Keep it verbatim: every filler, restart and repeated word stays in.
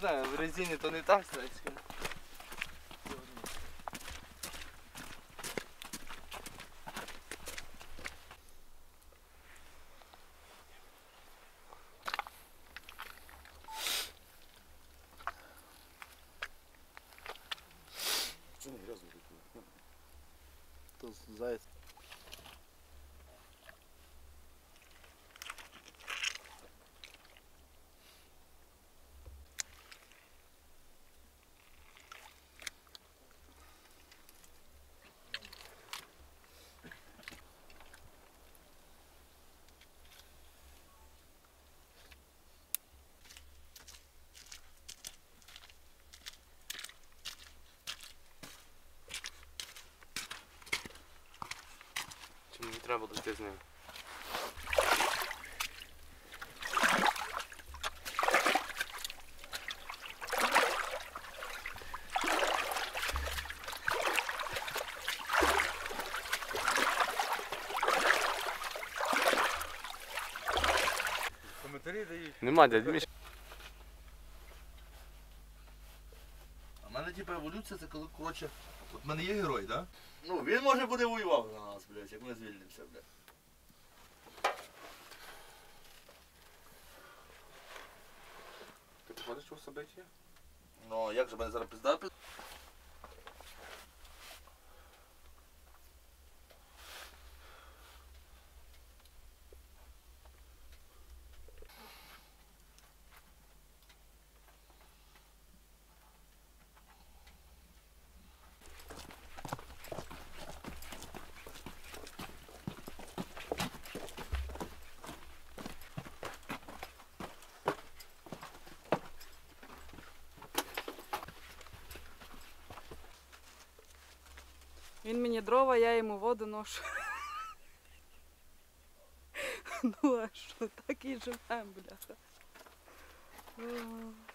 знаю, в резине то не так страшно. Заяц. Не треба летіти з ним. Коментарі дають. Нема, дядь Міш. А в мене типу еволюція, це коли, коротше, от в мене є герой, так? Ну, він може буде воював на нас, блядь, як ми звільнимося, блядь. Ти походиш у собиття? Ну, як же мене зараз пізда пізда? Він мені дрова, я йому воду ношу. Ну а що, так і живемо, бляха.